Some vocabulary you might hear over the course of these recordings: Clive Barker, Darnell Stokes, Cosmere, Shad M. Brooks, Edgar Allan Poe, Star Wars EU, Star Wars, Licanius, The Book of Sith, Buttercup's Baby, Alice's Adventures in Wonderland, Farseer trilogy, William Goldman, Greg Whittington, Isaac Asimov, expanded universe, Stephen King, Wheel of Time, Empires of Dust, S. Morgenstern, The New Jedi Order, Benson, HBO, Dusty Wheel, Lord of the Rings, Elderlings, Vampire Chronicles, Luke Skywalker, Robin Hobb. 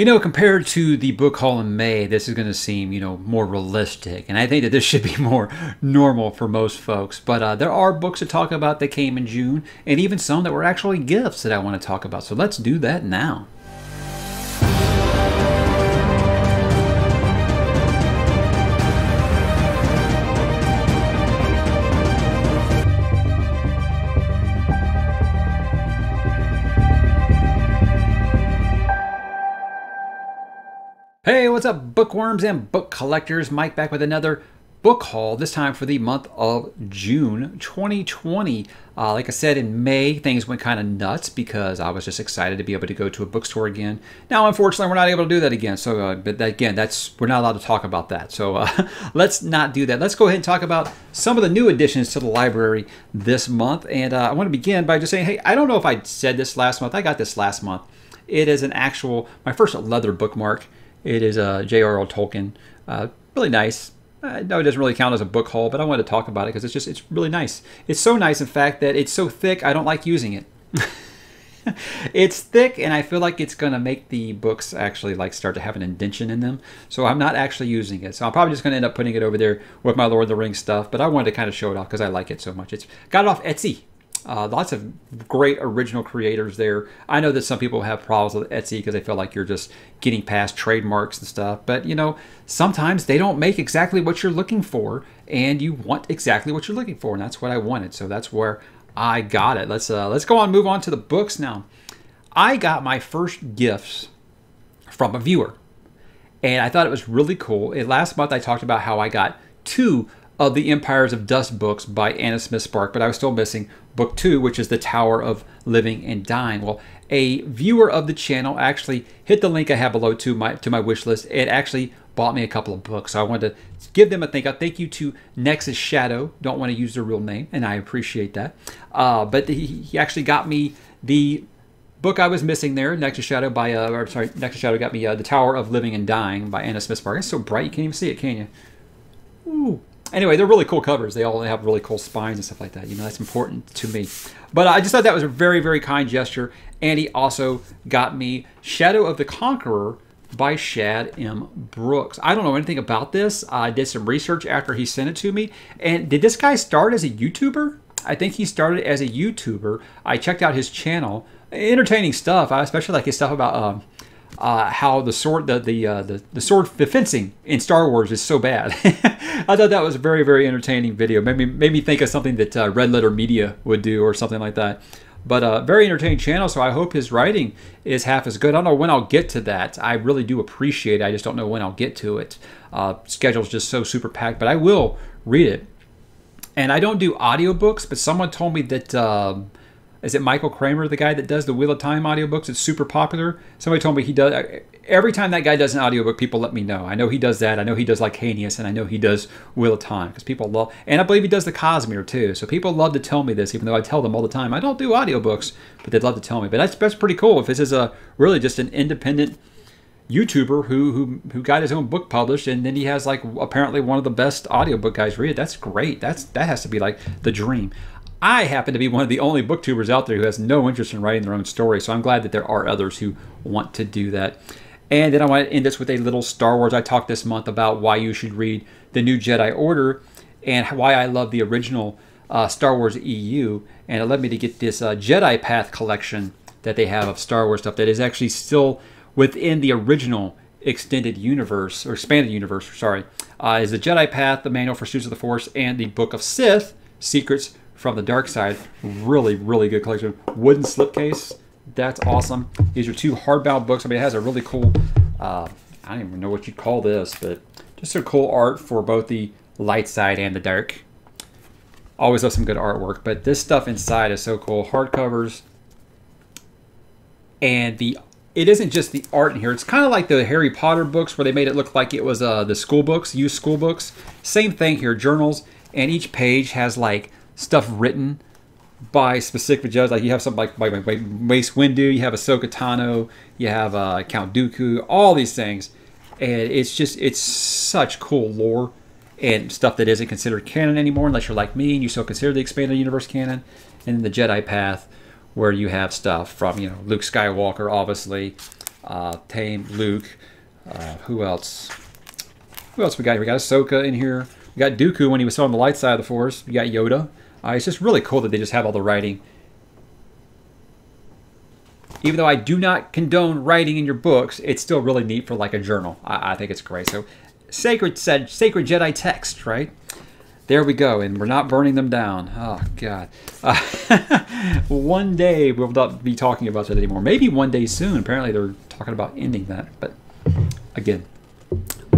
You know, compared to the book haul in May, this is going to seem, you know, more realistic. And I think that this should be more normal for most folks. But there are books to talk about that came in June, and even some that were actually gifts that I want to talk about. So let's do that now. Hey, what's up, bookworms and book collectors? Mike back with another book haul, this time for the month of June 2020. Like I said, in May, things went kind of nuts because I was just excited to be able to go to a bookstore again. Now, unfortunately, we're not able to do that again. So, but again, we're not allowed to talk about that. So let's not do that. Let's go ahead and talk about some of the new additions to the library this month. And I want to begin by just saying, hey, I don't know if I said this last month. I got this last month. It is my first leather bookmark. It is J.R.R. Tolkien. Really nice. I know it doesn't really count as a book haul, but I wanted to talk about it because it's really nice. It's so nice, in fact, that it's so thick I don't like using it. It's thick, and I feel like it's going to make the books actually like start to have an indention in them. So I'm not actually using it. So I'm probably just going to end up putting it over there with my Lord of the Rings stuff. But I wanted to kind of show it off because I like it so much. It's got it off Etsy. Lots of great original creators there. I know that some people have problems with Etsy because they feel like you're just getting past trademarks and stuff. But, you know, sometimes they don't make exactly what you're looking for, and you want exactly what you're looking for, and that's what I wanted. So that's where I got it. Let's go on, move on to the books now. I got my first gifts from a viewer, and I thought it was really cool. And last month I talked about how I got two of the Empires of Dust books by Anna Smith-Spark, but I was still missing book two, which is The Tower of Living and Dying. Well, a viewer of the channel actually hit the link I have below to my wish list. It actually bought me a couple of books. So I wanted to give them a thank you to Nexus Shadow. Don't want to use their real name, and I appreciate that. But he actually got me the book I was missing there, Nexus Shadow got me The Tower of Living and Dying by Anna Smith-Spark. It's so bright you can't even see it, can you? Ooh. Anyway, they're really cool covers. They all have really cool spines and stuff like that. You know, that's important to me. But I just thought that was a very, very kind gesture. And he also got me Shadow of the Conqueror by Shad M. Brooks. I don't know anything about this. I did some research after he sent it to me. And did this guy start as a YouTuber? I think he started as a YouTuber. I checked out his channel. Entertaining stuff. I especially like his stuff about how the fencing in Star Wars is so bad. I thought that was a very, very entertaining video. Made me think of something that Red Letter Media would do or something like that. But a very entertaining channel, so I hope his writing is half as good. I don't know when I'll get to that. I really do appreciate it. I just don't know when I'll get to it. Schedule's just so super packed, but I will read it. And I don't do audiobooks, but someone told me that... is it Michael Kramer, the guy that does the Wheel of Time audiobooks? It's super popular. Somebody told me he does... Every time that guy does an audiobook, people let me know. I know he does that. I know he does Licanius, and I know he does Wheel of Time. Because people love... And I believe he does the Cosmere, too. So people love to tell me this, even though I tell them all the time. I don't do audiobooks, but they'd love to tell me. But that's pretty cool if this is really just an independent YouTuber who got his own book published, and then he has, like, apparently one of the best audiobook guys read it. That's great. That has to be, like, the dream. I happen to be one of the only booktubers out there who has no interest in writing their own story, so I'm glad that there are others who want to do that. And then I want to end this with a little Star Wars. I talked this month about why you should read The New Jedi Order and why I love the original Star Wars EU, and it led me to get this Jedi Path collection that they have of Star Wars stuff that is actually still within the original extended universe, or expanded universe, sorry, is The Jedi Path, The Manual for Students of the Force, and The Book of Sith, Secrets from the Dark Side. Really, really good collection. Wooden slipcase. That's awesome. These are two hardbound books. I mean, it has a really cool, I don't even know what you'd call this, but just a cool art for both the light side and the dark. Always love some good artwork, but this stuff inside is so cool. Hardcovers. And it isn't just the art in here. It's kind of like the Harry Potter books where they made it look like it was the school books, used school books. Same thing here, journals. And each page has like stuff written by specific judges. Like you have something by Mace Windu, you have Ahsoka Tano, you have Count Dooku, all these things. And it's such cool lore and stuff that isn't considered canon anymore unless you're like me and you still consider the expanded universe canon. And the Jedi Path, where you have stuff from, you know, Luke Skywalker, obviously, tame Luke. Who else? Who else we got here? We got Ahsoka in here. We got Dooku when he was still on the light side of the Force. We got Yoda. It's just really cool that they just have all the writing. Even though I do not condone writing in your books, it's still really neat for like a journal. I think it's great. So sacred Jedi text, right? There we go, and we're not burning them down. Oh, God. One day we'll not be talking about that anymore. Maybe one day soon. Apparently they're talking about ending that. But again,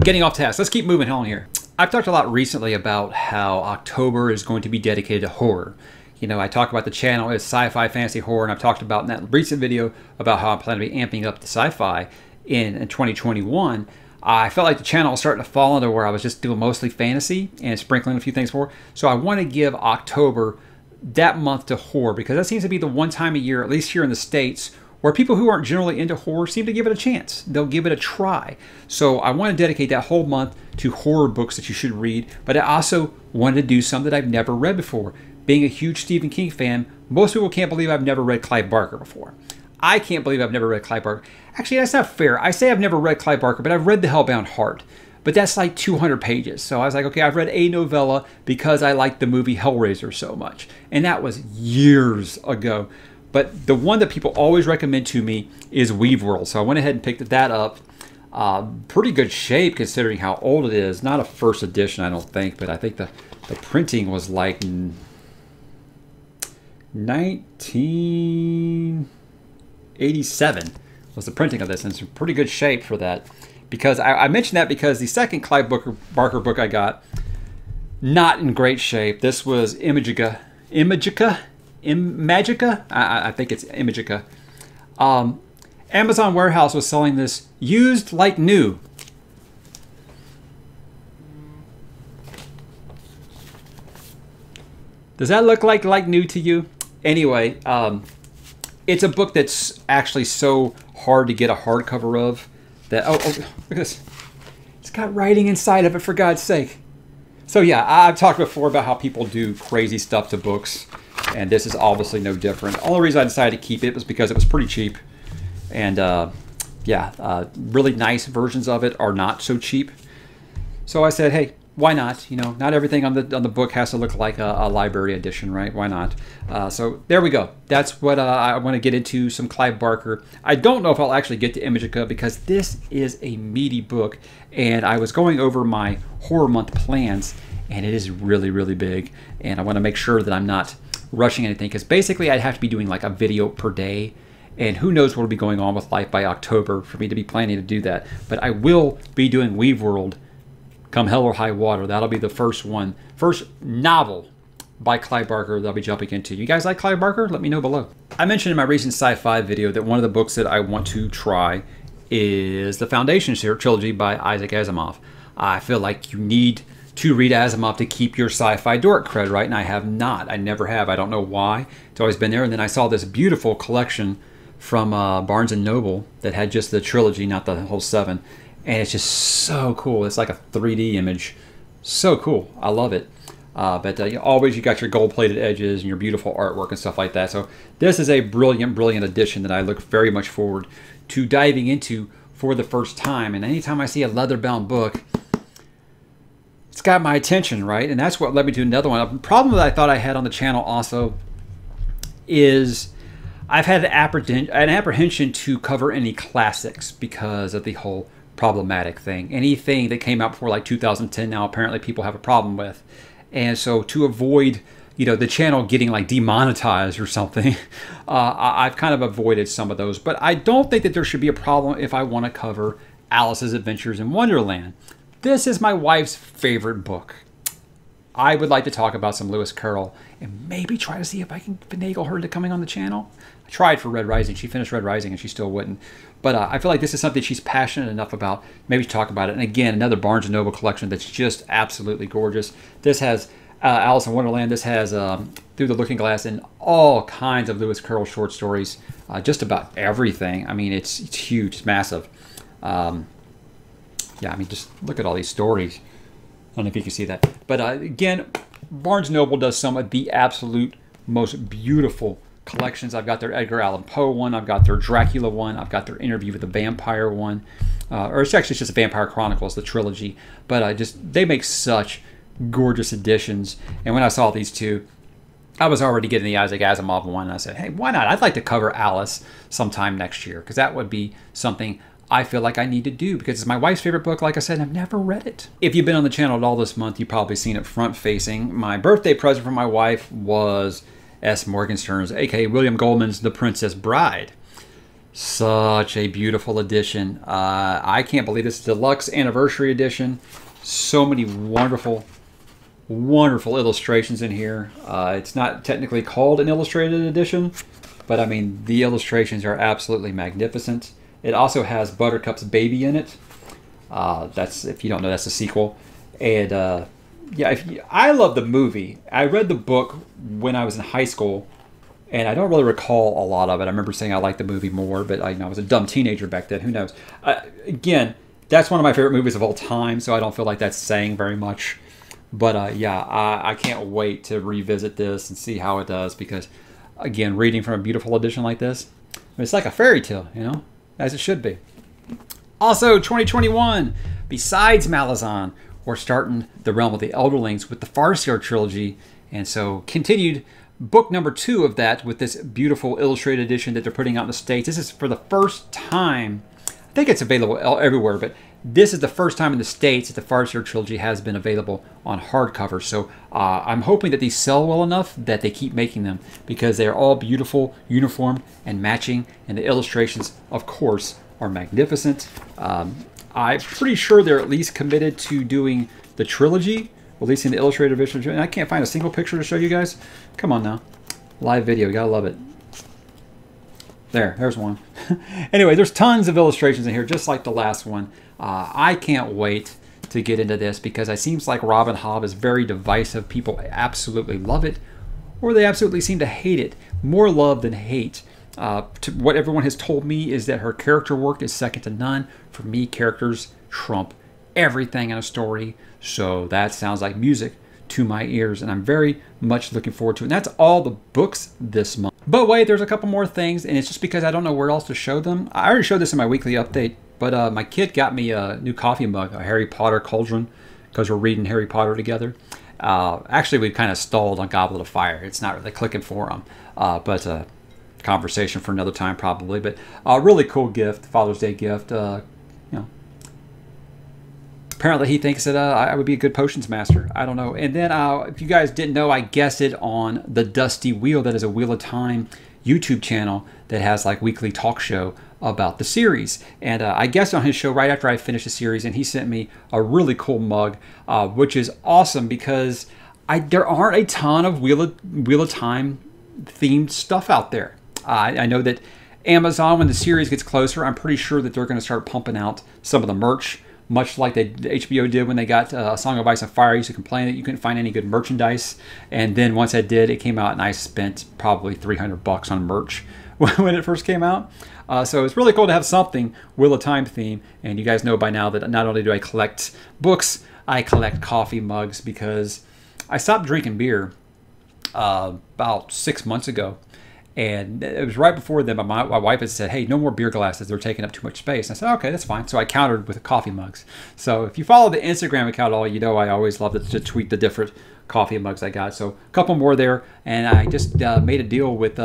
getting off task. Let's keep moving on here. I've talked a lot recently about how October is going to be dedicated to horror. You know, I talk about the channel as sci-fi, fantasy, horror, and I've talked about in that recent video about how I plan to be amping up the sci-fi in 2021. I felt like the channel was starting to fall into where I was just doing mostly fantasy and sprinkling a few things for. So I want to give October that month to horror because that seems to be the one time a year, at least here in the States, where people who aren't generally into horror seem to give it a chance. They'll give it a try. So I want to dedicate that whole month to horror books that you should read, but I also wanted to do some that I've never read before. Being a huge Stephen King fan, most people can't believe I've never read Clive Barker before. I can't believe I've never read Clive Barker. Actually, that's not fair. I say I've never read Clive Barker, but I've read The Hellbound Heart. But that's like 200 pages. So I was like, okay, I've read a novella because I liked the movie Hellraiser so much. And that was years ago. But the one that people always recommend to me is Weaveworld. So I went ahead and picked that up. Pretty good shape considering how old it is. Not a first edition, I don't think. But I think the printing was like 1987 was the printing of this, and it's in pretty good shape for that. Because I mentioned that because the second Clive Barker book I got, not in great shape. This was Imajica. I think it's Imajica. Amazon Warehouse was selling this used like new. Does that look like new to you? Anyway, it's a book that's actually so hard to get a hardcover of that, oh, look at this. It's got writing inside of it, for God's sake. So yeah, I've talked before about how people do crazy stuff to books, and this is obviously no different. The only reason I decided to keep it was because it was pretty cheap, and really nice versions of it are not so cheap. So I said, hey, why not? You know, not everything on the book has to look like a library edition, right? Why not? So there we go. That's what I want to get into, some Clive Barker. I don't know if I'll actually get to Imajica because this is a meaty book, and I was going over my horror month plans, and it is really, really big, and I want to make sure that I'm not rushing anything because basically I'd have to be doing like a video per day, and who knows what will be going on with life by October for me to be planning to do that. But I will be doing Weaveworld come hell or high water. That'll be the first one. First novel by Clive Barker that I'll be jumping into. You guys like Clive Barker? Let me know below. I mentioned in my recent sci-fi video that one of the books that I want to try is the Foundation trilogy by Isaac Asimov. I feel like you need to read Asimov to keep your sci-fi dork cred, right? And I have not. I never have. I don't know why. It's always been there. And then I saw this beautiful collection from Barnes & Noble that had just the trilogy, not the whole seven. And it's just so cool. It's like a 3D image. So cool. I love it. Always you got your gold-plated edges and your beautiful artwork and stuff like that. So this is a brilliant, brilliant edition that I look very much forward to diving into for the first time. And anytime I see a leather-bound book, it's got my attention, right? And that's what led me to another one. A problem that I thought I had on the channel also is I've had an apprehension to cover any classics because of the whole problematic thing. Anything that came out before like 2010 now apparently people have a problem with. And so to avoid, you know, the channel getting like demonetized or something, I've kind of avoided some of those. But I don't think that there should be a problem if I want to cover Alice's Adventures in Wonderland. This is my wife's favorite book. I would like to talk about some Lewis Carroll and maybe try to see if I can finagle her to coming on the channel. Tried for Red Rising. She finished Red Rising and she still wouldn't. But I feel like this is something she's passionate enough about. Maybe talk about it. And again, another Barnes & Noble collection that's just absolutely gorgeous. This has Alice in Wonderland. This has Through the Looking Glass and all kinds of Lewis Carroll short stories. Just about everything. I mean, it's huge. It's massive. Yeah, I mean, just look at all these stories. I don't know if you can see that. But again, Barnes & Noble does some of the absolute most beautiful collections. I've got their Edgar Allan Poe one, I've got their Dracula one, I've got their Interview with the Vampire one, or it's actually just a Vampire Chronicles, the trilogy. But they make such gorgeous editions. And when I saw these two, I was already getting the Isaac Asimov one, and I said, hey, why not? I'd like to cover Alice sometime next year, because that would be something I feel like I need to do, because it's my wife's favorite book. Like I said, I've never read it. If you've been on the channel at all this month, you've probably seen it front-facing. My birthday present from my wife was S. Morgenstern's, aka William Goldman's The Princess Bride. Such a beautiful edition. I can't believe it's deluxe anniversary edition. So many wonderful, wonderful illustrations in here. It's not technically called an illustrated edition, but I mean, the illustrations are absolutely magnificent. It also has Buttercup's baby in it. That's, if you don't know, that's a sequel. And yeah, I love the movie. I read the book when I was in high school, and I don't really recall a lot of it. I remember saying I liked the movie more, but I was a dumb teenager back then. Who knows? Again, that's one of my favorite movies of all time, so I don't feel like that's saying very much. But yeah, I can't wait to revisit this and see how it does, because, again, reading from a beautiful edition like this, it's like a fairy tale, you know? As it should be. Also, 2021, besides Malazan, we're starting the Realm of the Elderlings with the Farseer trilogy, and so continued book number 2 of that with this beautiful illustrated edition that they're putting out in the States. This is for the first time. I think it's available everywhere, but this is the first time in the States that the Farseer trilogy has been available on hardcover. So I'm hoping that these sell well enough that they keep making them, because they are all beautiful, uniform, and matching. And the illustrations, of course, are magnificent. I'm pretty sure they're at least committed to doing the trilogy, releasing the illustrated edition. And I can't find a single picture to show you guys. Come on now. Live video, you gotta love it. There's one. Anyway, there's tons of illustrations in here, just like the last one. I can't wait to get into this, because it seems like Robin Hobb is very divisive. People absolutely love it, or they absolutely seem to hate it. More love than hate. What everyone has told me is that her character work is second to none. For me, characters trump everything in a story, so that sounds like music to my ears, and I'm very much looking forward to it. And that's all the books this month. But wait, there's a couple more things, and it's just because I don't know where else to show them. I already showed this in my weekly update, but my kid got me a new coffee mug, a Harry Potter cauldron, because we're reading Harry Potter together. Actually, we've kind of stalled on Goblet of Fire. It's not really clicking for him, but conversation for another time probably. But a really cool gift, Father's Day gift. You know, apparently he thinks that I would be a good potions master. I don't know. And then if you guys didn't know, I guessed it on the Dusty Wheel. That is a Wheel of Time YouTube channel that has like weekly talk show about the series. And I guessed on his show right after I finished the series, and he sent me a really cool mug, which is awesome, because there aren't a ton of Wheel of Time themed stuff out there. I know that Amazon, when the series gets closer, I'm pretty sure that they're going to start pumping out some of the merch, much like HBO did when they got A Song of Ice and Fire. I used to complain that you couldn't find any good merchandise. And then once I did, it came out, and I spent probably $300 on merch when it first came out. So it's really cool to have something Wheel of Time theme. And you guys know by now that not only do I collect books, I collect coffee mugs, because I stopped drinking beer about 6 months ago. And it was right before then, my wife had said, hey, no more beer glasses. They're taking up too much space. And I said, okay, that's fine. So I countered with coffee mugs. So if you follow the Instagram account at all, you know I always love to tweet the different coffee mugs I got. So a couple more there. And I just made a deal with,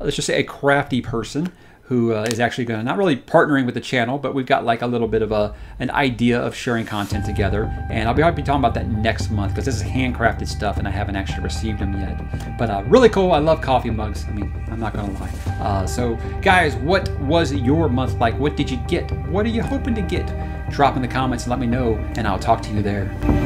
let's just say, a crafty person who is actually going to, not really partnering with the channel, but we've got like a little bit of an idea of sharing content together. And I'll be talking about that next month, because this is handcrafted stuff and I haven't actually received them yet. But really cool. I love coffee mugs. I mean, I'm not going to lie. So guys, what was your month like? What did you get? What are you hoping to get? Drop in the comments and let me know, and I'll talk to you there.